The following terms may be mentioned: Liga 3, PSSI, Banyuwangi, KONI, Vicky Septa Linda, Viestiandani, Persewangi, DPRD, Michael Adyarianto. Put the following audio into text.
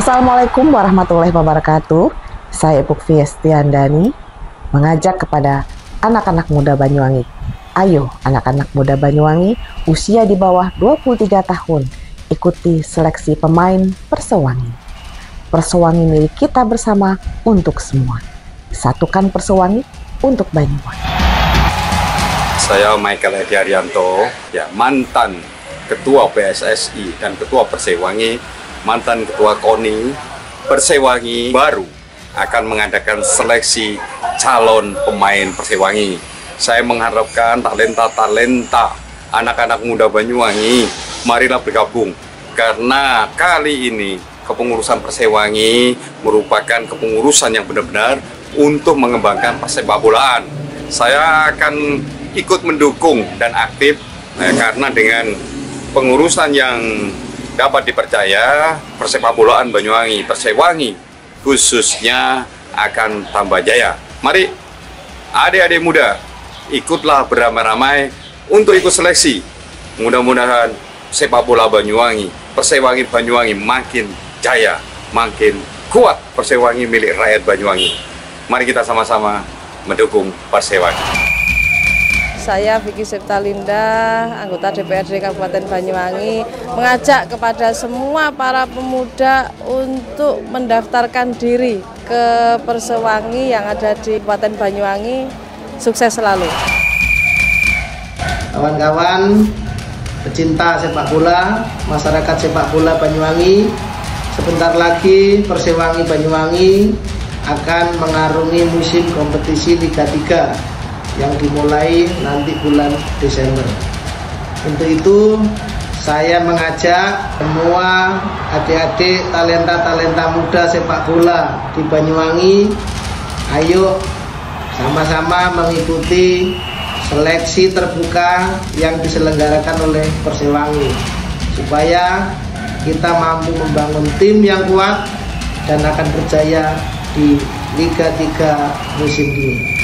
Assalamualaikum warahmatullahi wabarakatuh. Saya Ibu Viestiandani mengajak kepada anak-anak muda Banyuwangi. Ayo anak-anak muda Banyuwangi usia di bawah 23 tahun ikuti seleksi pemain Persewangi. Persewangi milik kita bersama untuk semua. Satukan Persewangi untuk Banyuwangi. Saya Michael Adyarianto, ya, mantan Ketua PSSI dan Ketua Persewangi, mantan Ketua KONI. Persewangi baru akan mengadakan seleksi calon pemain Persewangi. Saya mengharapkan talenta-talenta anak-anak muda Banyuwangi, marilah bergabung. Karena kali ini kepengurusan Persewangi merupakan kepengurusan yang benar-benar untuk mengembangkan persepak bolaan. Saya akan ikut mendukung dan aktif karena dengan pengurusan yang dapat dipercaya, persepak bolaan Banyuwangi, Persewangi khususnya akan tambah jaya. Mari adik-adik muda, ikutlah beramai-ramai untuk ikut seleksi. Mudah-mudahan sepak bola Banyuwangi, Persewangi Banyuwangi makin jaya, makin kuat. Persewangi milik rakyat Banyuwangi. Mari kita sama-sama mendukung Persewangi. Saya Vicky Septa Linda, anggota DPRD Kabupaten Banyuwangi, mengajak kepada semua para pemuda untuk mendaftarkan diri ke Persewangi yang ada di Kabupaten Banyuwangi. Sukses selalu. Kawan-kawan, pecinta sepak bola, masyarakat sepak bola Banyuwangi, sebentar lagi Persewangi Banyuwangi akan mengarungi musim kompetisi Liga 3. Yang dimulai nanti bulan Desember. Untuk itu saya mengajak semua adik-adik talenta-talenta muda sepak bola di Banyuwangi, ayo sama-sama mengikuti seleksi terbuka yang diselenggarakan oleh Persewangi, supaya kita mampu membangun tim yang kuat dan akan berjaya di Liga 3 musim ini.